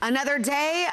Another day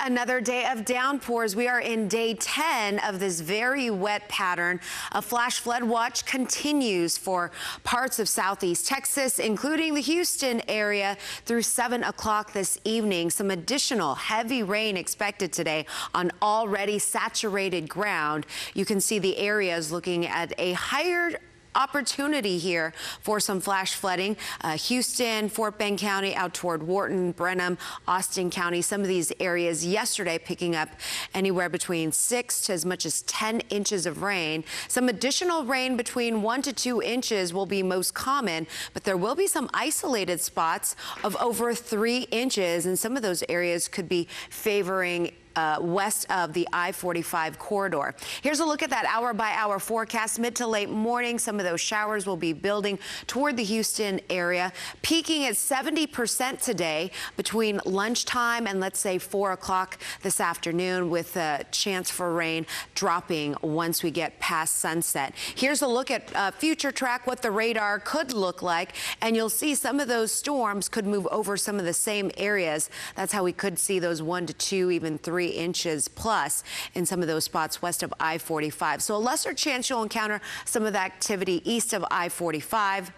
of downpours. We are in day 10 of this very wet pattern. A flash flood watch continues for parts of southeast Texas, including the Houston area, through 7 o'clock this evening. Some additional heavy rain expected today on already saturated ground. You can see the areas looking at a higher opportunity here for some flash flooding. Houston, Fort Bend County, out toward Wharton, Brenham, Austin County, some of these areas yesterday picking up anywhere between 6 to as much as 10 inches of rain. Some additional rain between 1 to 2 inches will be most common, but there will be some isolated spots of over 3 inches, and some of those areas could be favoring west of the I-45 corridor. Here's a look at that hour-by-hour forecast. Mid to late morning, some of those showers will be building toward the Houston area, peaking at 70% today between lunchtime and, let's say, 4 o'clock this afternoon, with a chance for rain dropping once we get past sunset. Here's a look at future track, what the radar could look like, and you'll see some of those storms could move over some of the same areas. That's how we could see those 1 to 2, even 3 inches plus in some of those spots west of I-45. So a lesser chance you'll encounter some of the activity east of I-45.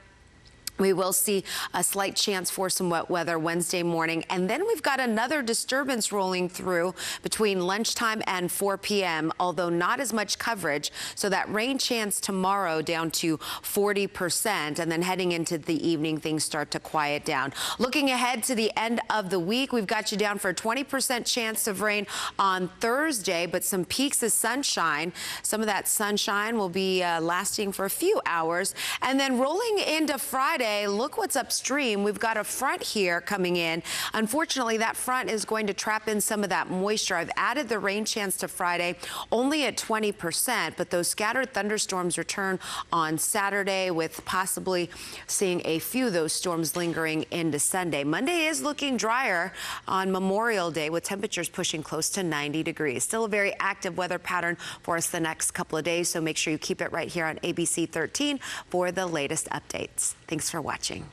We will see a slight chance for some wet weather Wednesday morning. And then we've got another disturbance rolling through between lunchtime and 4 p.m., although not as much coverage. So that rain chance tomorrow down to 40%. And then heading into the evening, things start to quiet down. Looking ahead to the end of the week, we've got you down for a 20% chance of rain on Thursday, but some peaks of sunshine. Some of that sunshine will be lasting for a few hours. And then rolling into Friday, look what's upstream. We've got a front here coming in. Unfortunately, that front is going to trap in some of that moisture. I've added the rain chance to Friday, only at 20%, but those scattered thunderstorms return on Saturday, with possibly seeing a few of those storms lingering into Sunday. Monday is looking drier on Memorial Day, with temperatures pushing close to 90 degrees. Still a very active weather pattern for us the next couple of days, so make sure you keep it right here on ABC 13 for the latest updates. Thanks for watching.